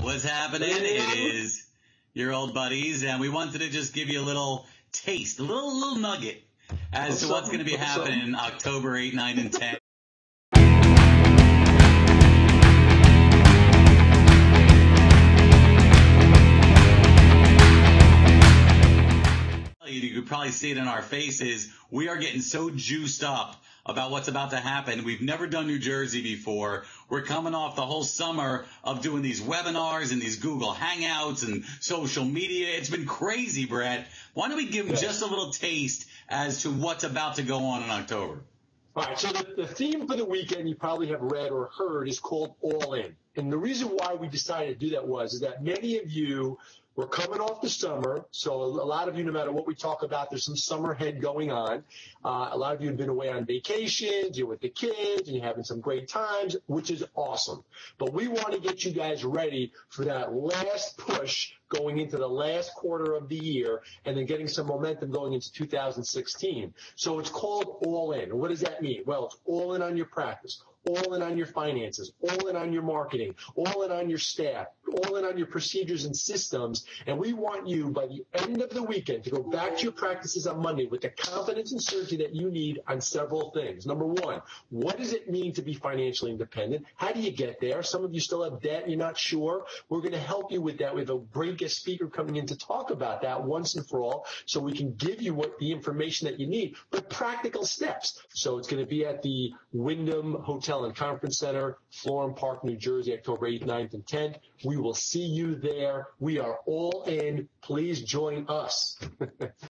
What's happening? It is your old buddies, and we wanted to just give you a little taste, a little nugget as to what's going to be happening October 8, 9, and 10. You could probably see it in our faces. We are getting so juiced up about what's about to happen. We've never done New Jersey before. We're coming off the whole summer of doing these webinars and these Google Hangouts and social media. It's been crazy, Brett. Why don't we give them just a little taste as to what's about to go on in October? All right, so the theme for the weekend you probably have read or heard is called All In. And the reason why we decided to do that was is that many of you were coming off the summer, so a lot of you, no matter what we talk about, there's some summer head going on. A lot of you have been away on vacations, you're with the kids, and you're having some great times, which is awesome. But we want to get you guys ready for that last push going into the last quarter of the year and then getting some momentum going into 2016. So it's called All In. What does that mean? Well, it's all in on your practice, all in on your finances, all in on your marketing, all in on your staff, all in on your procedures and systems. And we want you by the end of the weekend to go back to your practices on Monday with the confidence and certainty that you need on several things. Number one, what does it mean to be financially independent? How do you get there? Some of you still have debt. You're not sure. We're going to help you with that. We have a great guest speaker coming in to talk about that once and for all so we can give you what the information that you need, but practical steps. So it's going to be at the Wyndham Hotel and Conference Center, Florham Park, New Jersey, October 8th, 9th, and 10th. We will see you there. We are all in. Please join us.